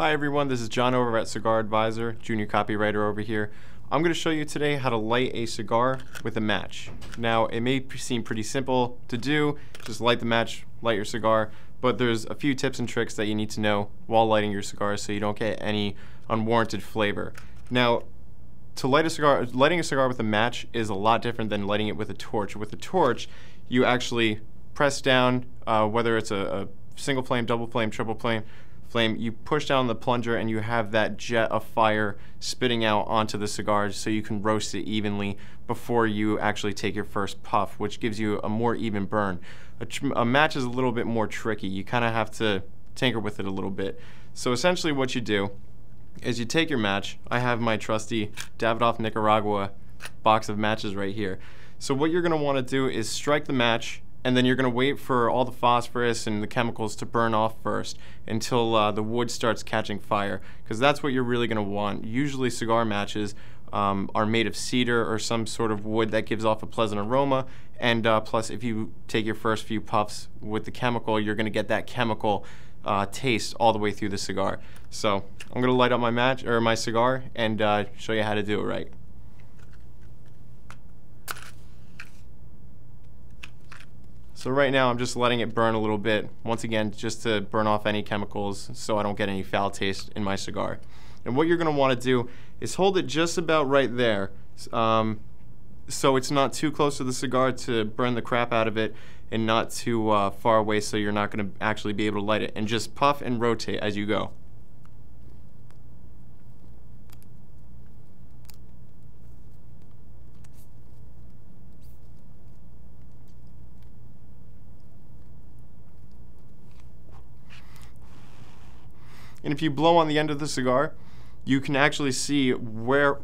Hi everyone, this is John over at Cigar Advisor, junior copywriter over here. I'm going to show you today how to light a cigar with a match. Now, it may seem pretty simple to do, just light the match, light your cigar, but there's a few tips and tricks that you need to know while lighting your cigar so you don't get any unwarranted flavor. Now, to light a cigar, lighting a cigar with a match is a lot different than lighting it with a torch. With a torch, you actually press down, whether it's a single flame, double flame, triple flame, you push down the plunger and you have that jet of fire spitting out onto the cigar so you can roast it evenly before you actually take your first puff, which gives you a more even burn. A match is a little bit more tricky. You kind of have to tinker with it a little bit. So essentially what you do is you take your match. I have my trusty Davidoff Nicaragua box of matches right here. So what you're going to want to do is strike the match, and then you're going to wait for all the phosphorus and the chemicals to burn off first until the wood starts catching fire, because that's what you're really going to want. Usually cigar matches are made of cedar or some sort of wood that gives off a pleasant aroma, and plus if you take your first few puffs with the chemical, you're going to get that chemical taste all the way through the cigar. So I'm going to light up my match or my cigar and show you how to do it right. So right now I'm just letting it burn a little bit, once again just to burn off any chemicals so I don't get any foul taste in my cigar. And what you're going to want to do is hold it just about right there, so it's not too close to the cigar to burn the crap out of it, and not too far away so you're not going to actually be able to light it. And just puff and rotate as you go. And if you blow on the end of the cigar, you can actually see where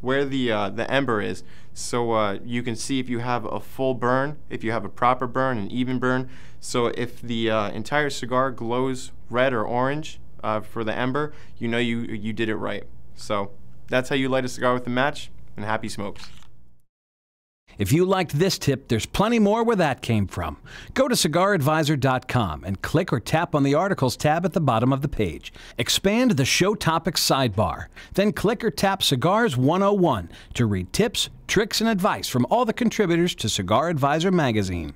the ember is. So you can see if you have a full burn, if you have a proper burn, an even burn. So if the entire cigar glows red or orange for the ember, you know you did it right. So that's how you light a cigar with a match, and happy smokes. If you liked this tip, there's plenty more where that came from. Go to CigarAdvisor.com and click or tap on the Articles tab at the bottom of the page. Expand the Show Topics sidebar. Then click or tap Cigars 101 to read tips, tricks, and advice from all the contributors to Cigar Advisor magazine.